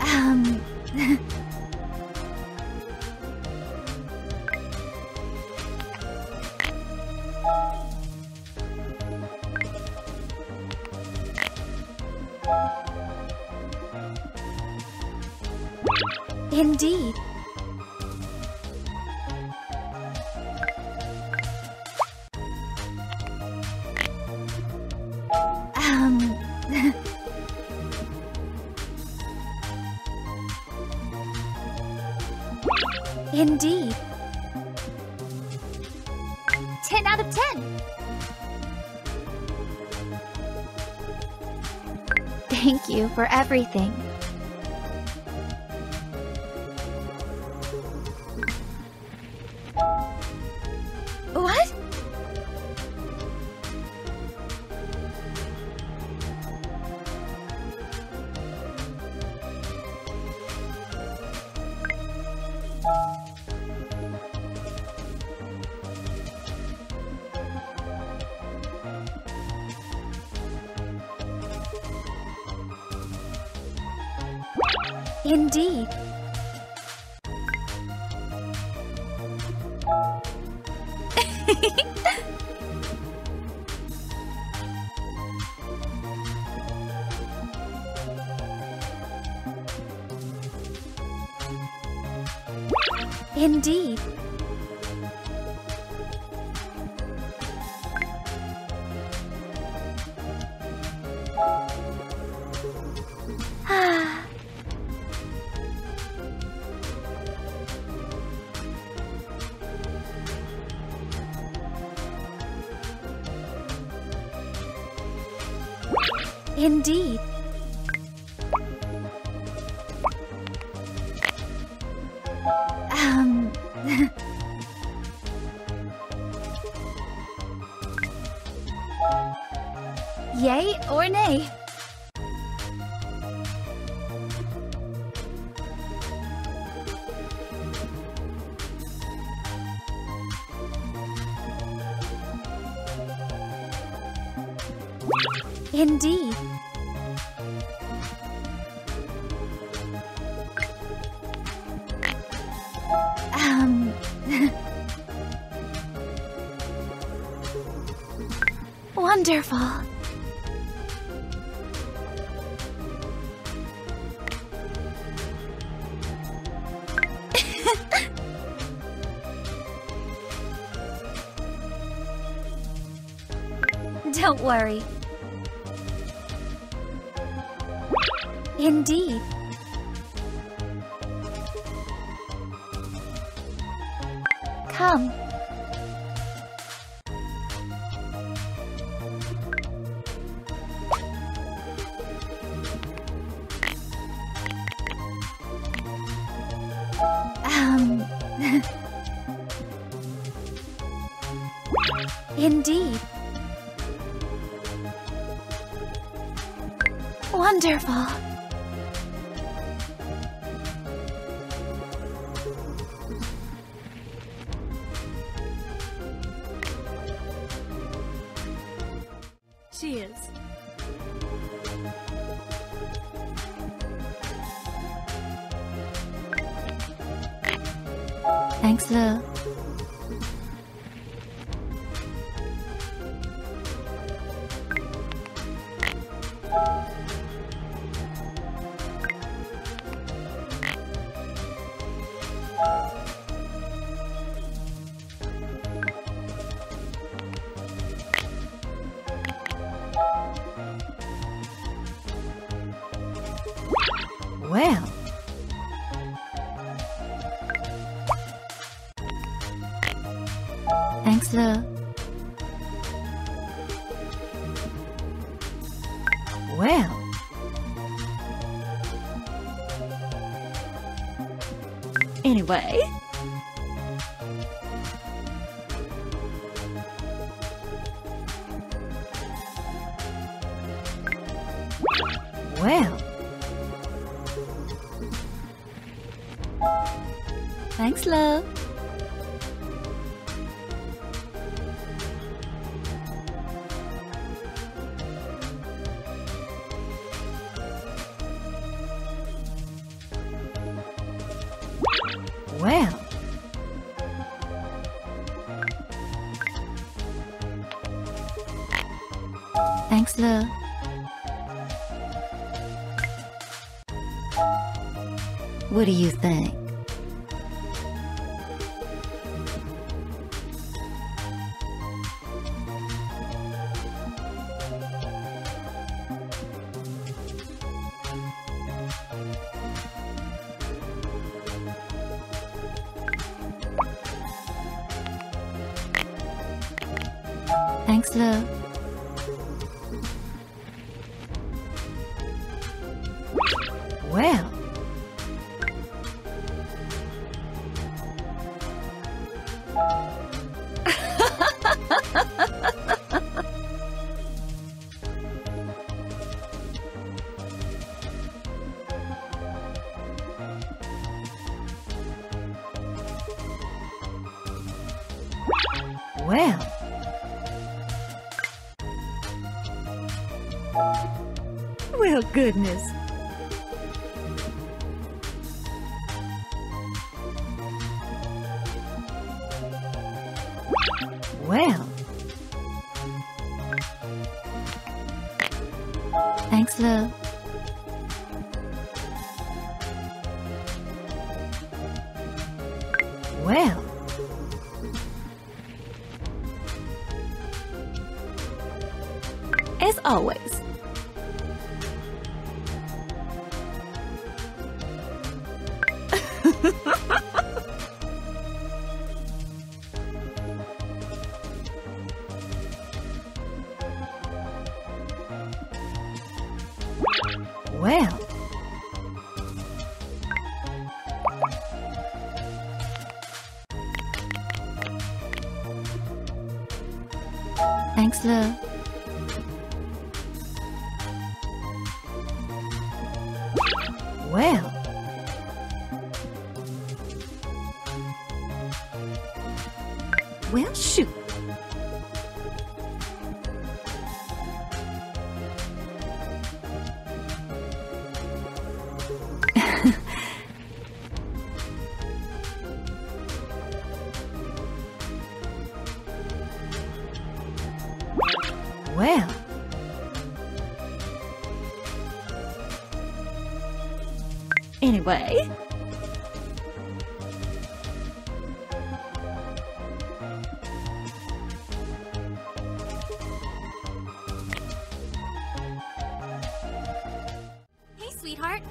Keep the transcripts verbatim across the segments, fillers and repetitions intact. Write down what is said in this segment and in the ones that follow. um... Indeed. Um... Indeed. Ten out of ten! Thank you for everything. What? Indeed. Indeed. Ah. Indeed. Um... Yay or nay? Indeed. Um... Wonderful. Don't worry. Indeed. Come. Um... Indeed. Wonderful. Cheers. Thanks, Lil. Well. Thanks, love. Well. Anyway. Well. Thanks, love. Thanks, love. What do you think? Thanks, love. Well. Well. Well, goodness. Well. Thanks, love. Well. As always. Well. Thanks, love. Well. Well, shoot. Well. Anyway. Hey, sweetheart.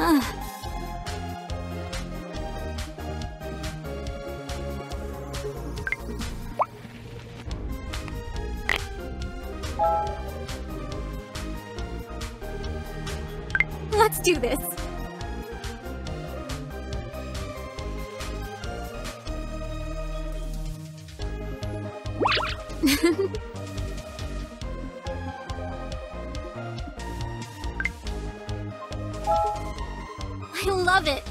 Ah. Let's do this. I love it.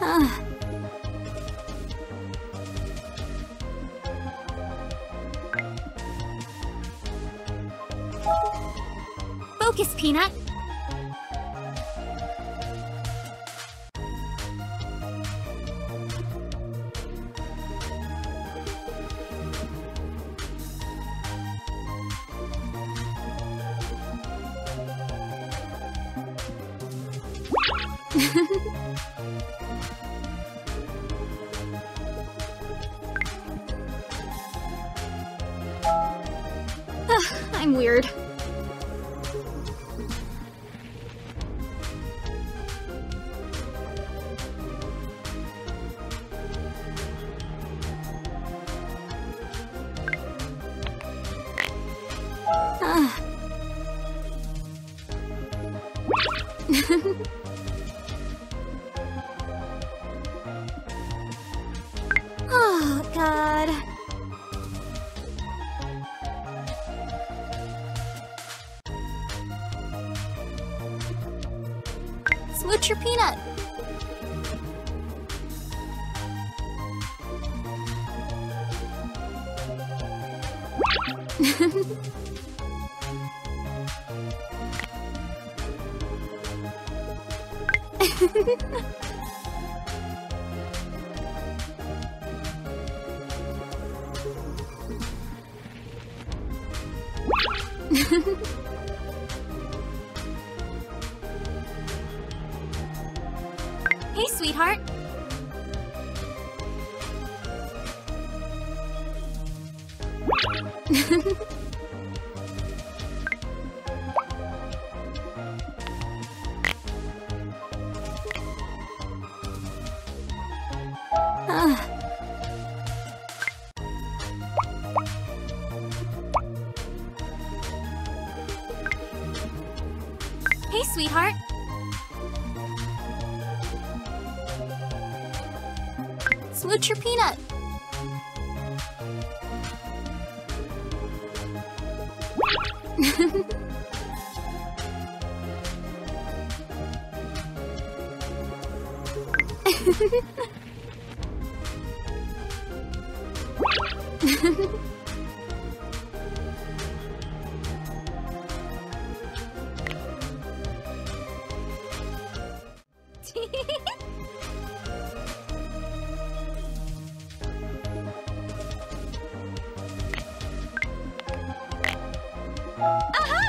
Ah. Focus, Peanut. I'm weird. Oh, God. Smooch your peanut. Hey, sweetheart. Hey, sweetheart. Smooch your peanut. Aha!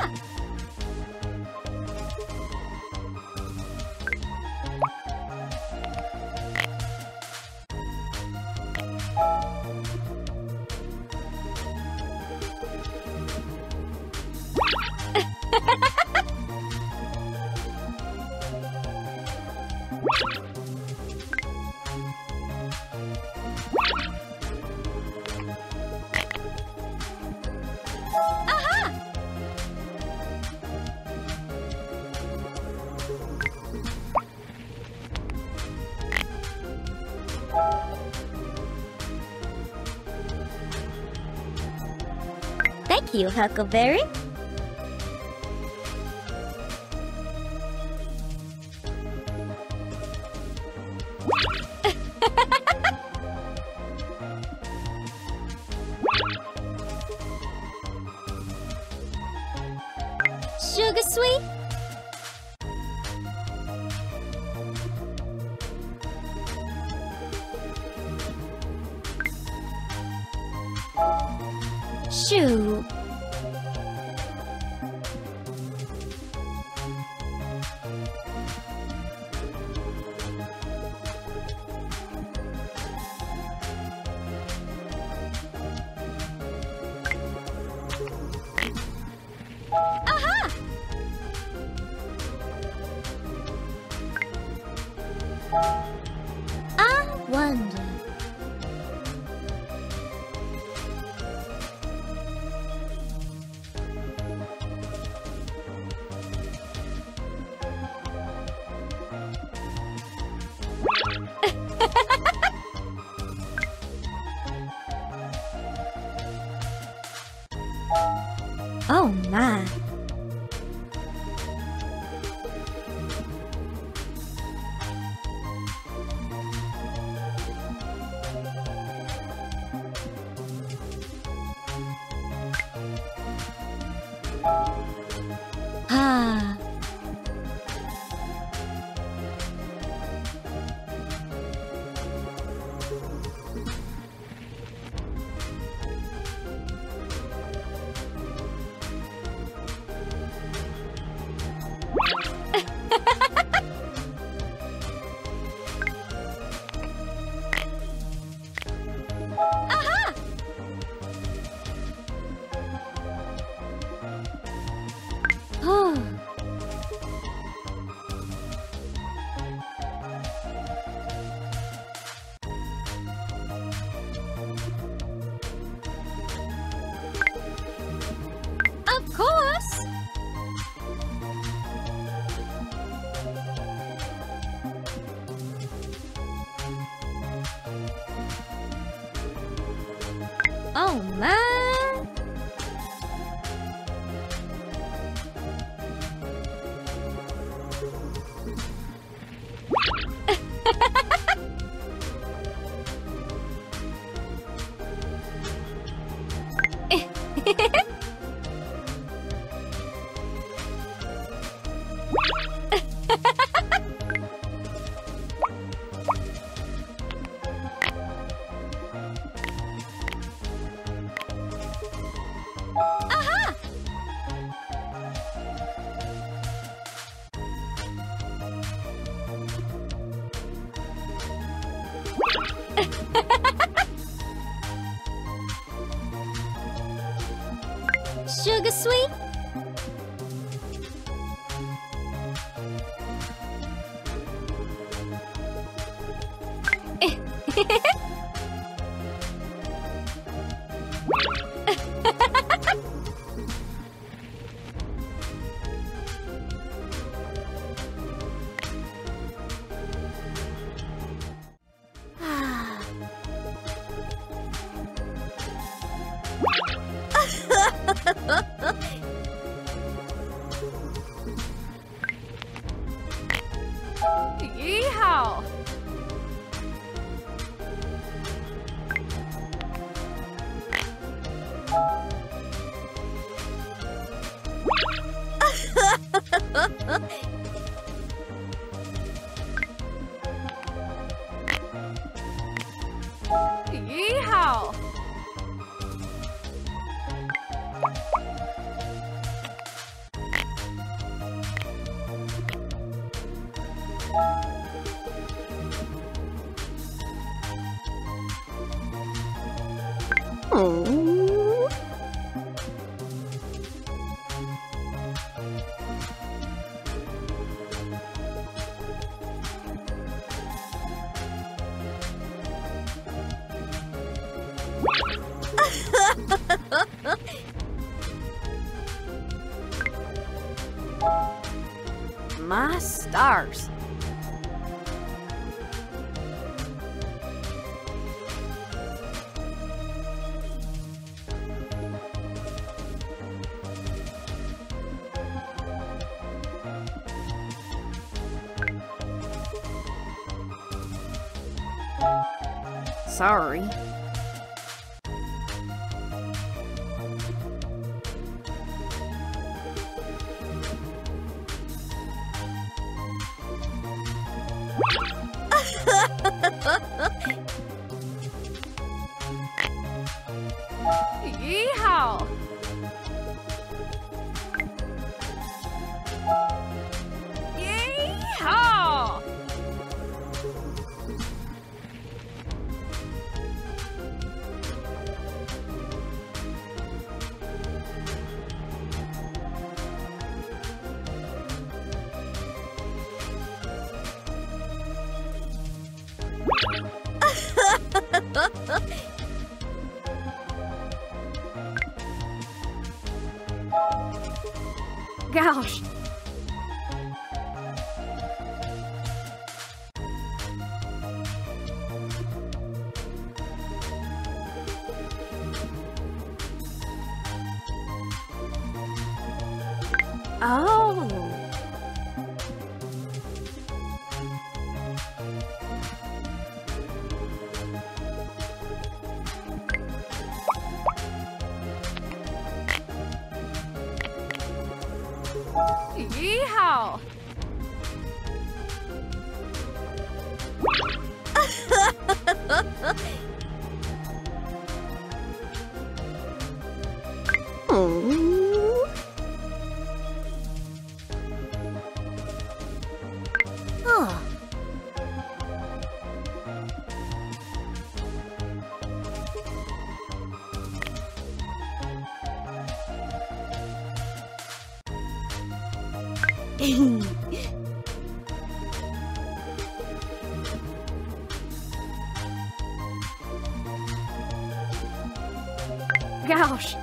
Thank you, Huckleberry. Sugar sweet. Shoo. Aha! I wonder. Oh my. Ah. Oh man! Sugar sweet. Yeehaw! Yeehaw! Oh. My stars. Sorry. Yeehaw! Yeehaw! Gosh. Oh. Yeehaw! Oh. Oh. Gosh.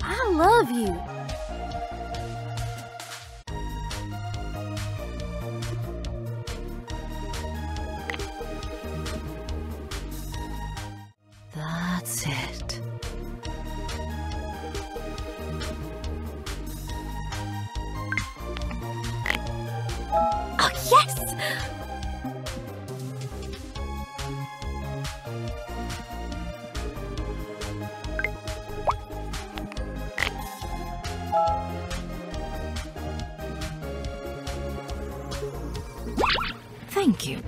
I love you. That's it. Oh, yes! Thank you.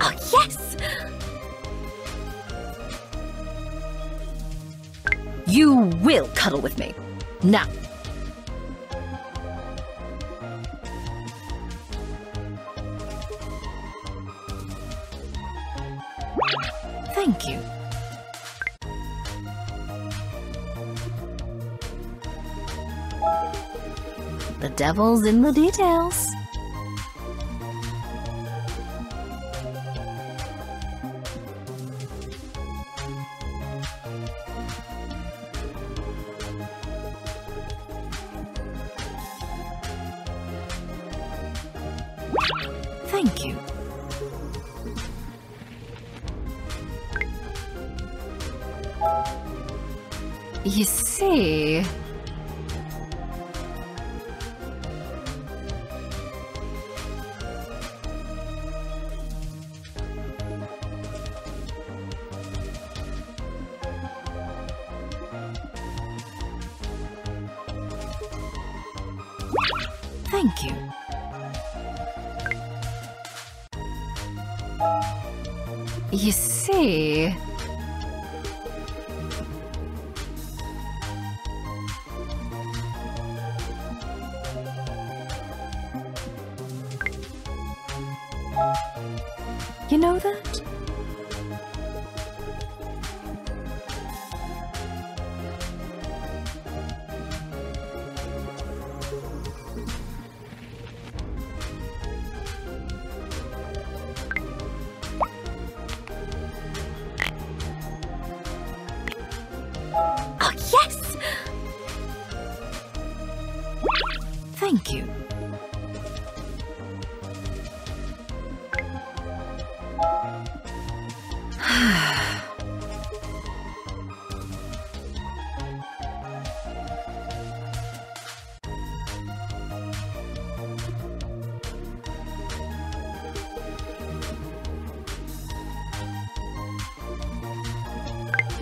Oh, yes! You will cuddle with me. Now. Thank you. The devil's in the details. Thank you. You see... Thank you. You see... You know that? Yes! Thank you.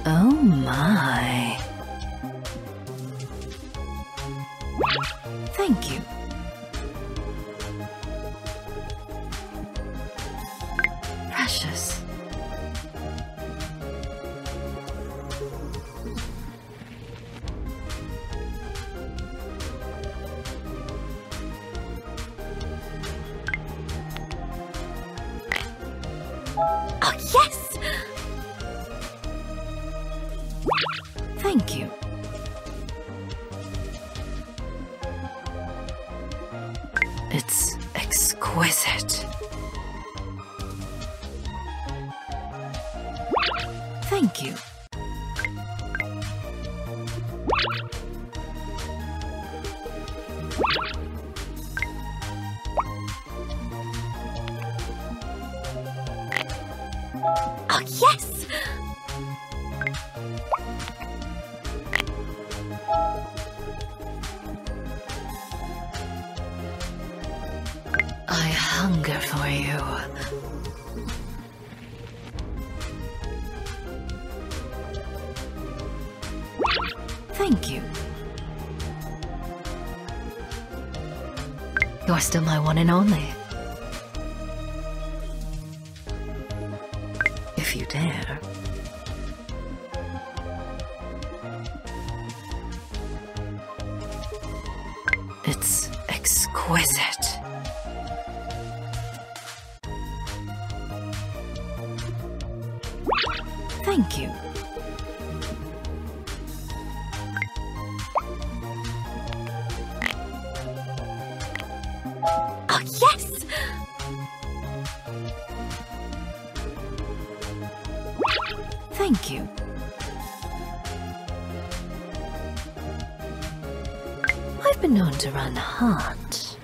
Oh my. Thank you. Precious. Oh, yes! Thank you. It's exquisite. Thank you. Oh, yes! I hunger for you. Thank you. You're still my one and only. If you dare. It's exquisite. Thank you. been known to run hot.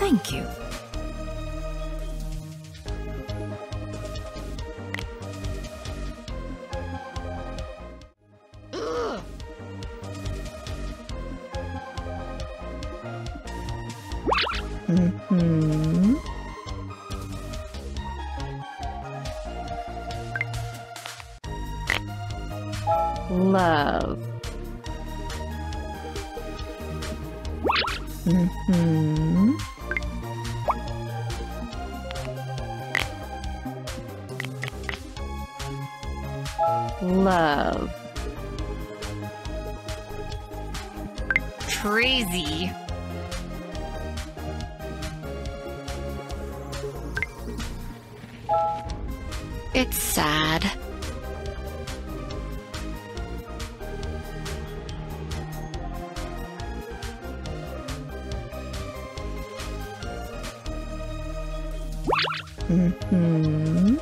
Thank you. Mm-hmm. Love. Mm-hmm. Love. Crazy. It's sad. Mm-hmm.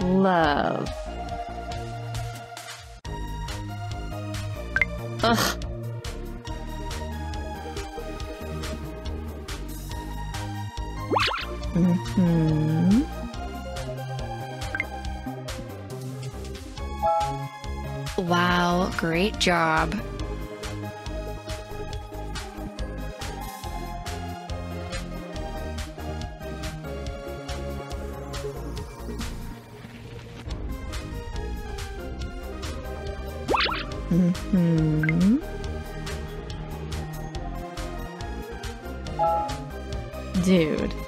Love. Ugh. Mm-hmm. Wow, great job. Mm-hmm. Dude. Mm-hmm.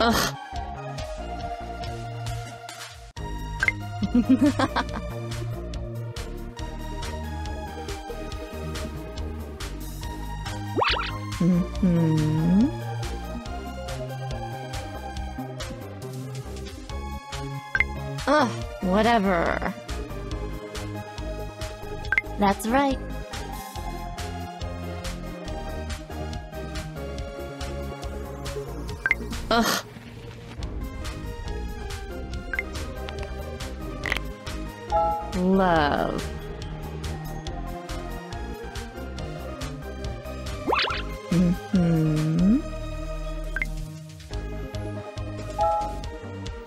Ugh. Mm-hmm. Love. Mm-hmm. Ugh. Mm-hmm. Ugh, whatever. That's right. Ugh. Love. Mm-hmm.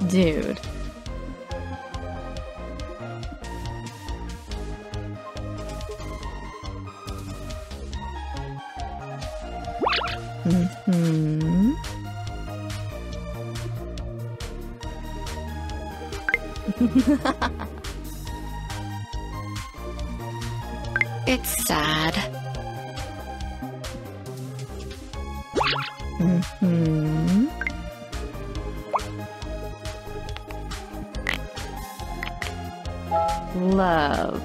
Dude. Mm-hmm. It's sad. Mm-hmm. Love.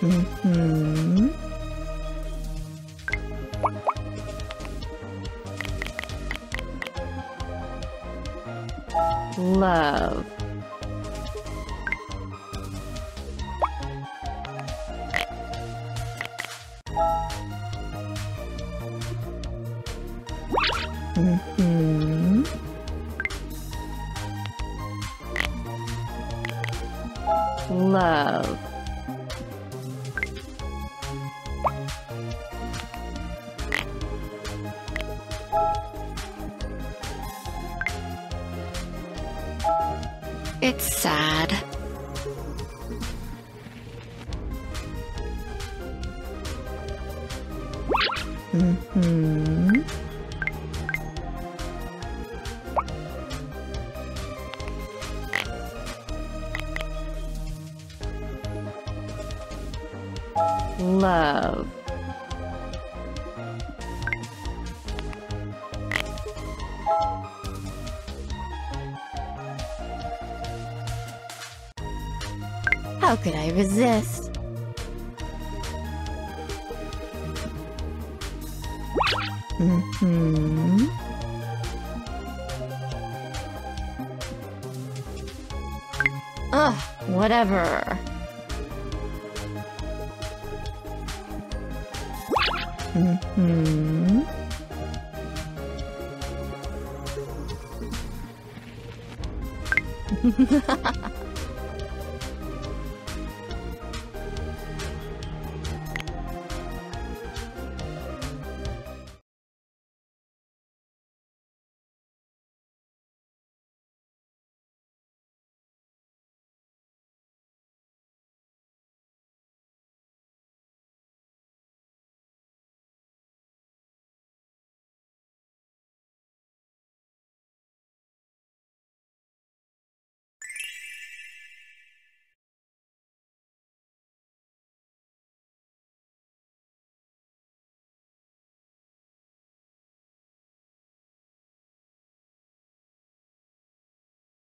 Mm-hmm. Love. Mm-hmm. Love. It's sad. Mm-hmm. Love. How could I resist? Mm-hmm. Ugh, whatever. Mm-hmm.